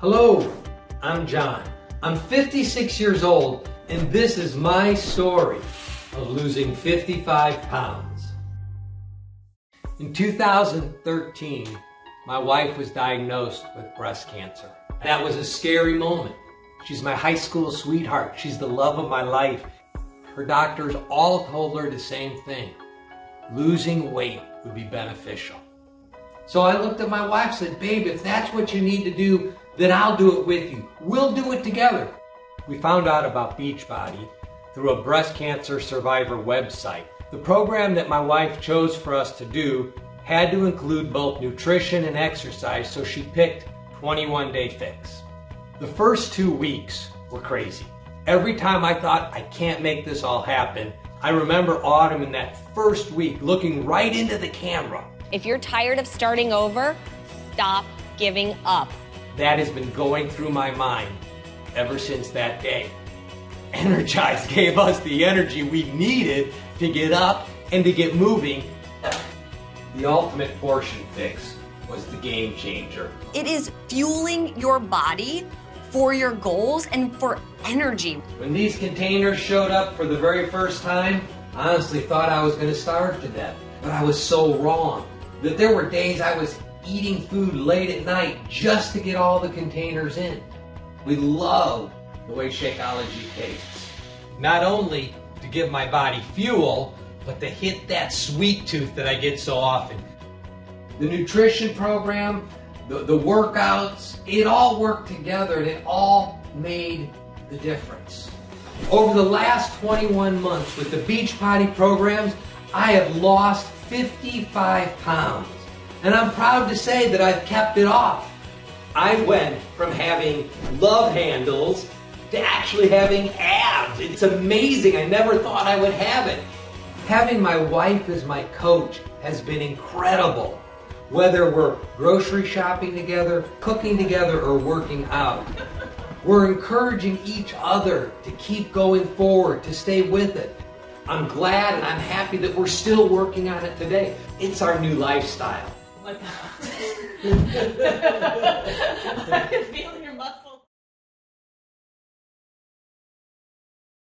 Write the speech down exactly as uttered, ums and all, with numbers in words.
Hello, I'm John. I'm fifty-six years old, and this is my story of losing fifty-five pounds. In two thousand thirteen, my wife was diagnosed with breast cancer. That was a scary moment. She's my high school sweetheart. She's the love of my life. Her doctors all told her the same thing. Losing weight would be beneficial. So I looked at my wife and said, babe, if that's what you need to do, then I'll do it with you. We'll do it together. We found out about Beachbody through a breast cancer survivor website. The program that my wife chose for us to do had to include both nutrition and exercise, so she picked twenty-one day fix. The first two weeks were crazy. Every time I thought, I can't make this all happen, I remember Autumn in that first week looking right into the camera. If you're tired of starting over, stop giving up. That has been going through my mind ever since that day. Energize gave us the energy we needed to get up and to get moving. The ultimate portion fix was the game changer. It is fueling your body for your goals and for energy. When these containers showed up for the very first time, I honestly thought I was going to starve to death, but I was so wrong that there were days I was eating food late at night just to get all the containers in. We love the way Shakeology tastes. Not only to give my body fuel, but to hit that sweet tooth that I get so often. The nutrition program, the, the workouts, it all worked together and it all made the difference. Over the last twenty-one months with the Beachbody programs, I have lost fifty-five pounds. And I'm proud to say that I've kept it off. I went from having love handles to actually having abs. It's amazing. I never thought I would have it. Having my wife as my coach has been incredible. Whether we're grocery shopping together, cooking together, or working out, we're encouraging each other to keep going forward, to stay with it. I'm glad and I'm happy that we're still working on it today. It's our new lifestyle. I can feel your muscles.